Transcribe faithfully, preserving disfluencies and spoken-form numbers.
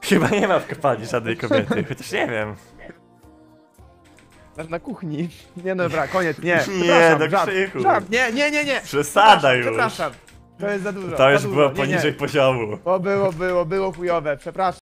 Chyba nie ma w kopalni żadnej kobiety, chociaż nie wiem. Na kuchni. Nie, no dobra, koniec, nie. Nie, do krzychu. Żart, nie, nie, nie, nie. Przesada już. Przepraszam, to jest za dużo. To już było poniżej poziomu. O, było, było, było chujowe, przepraszam.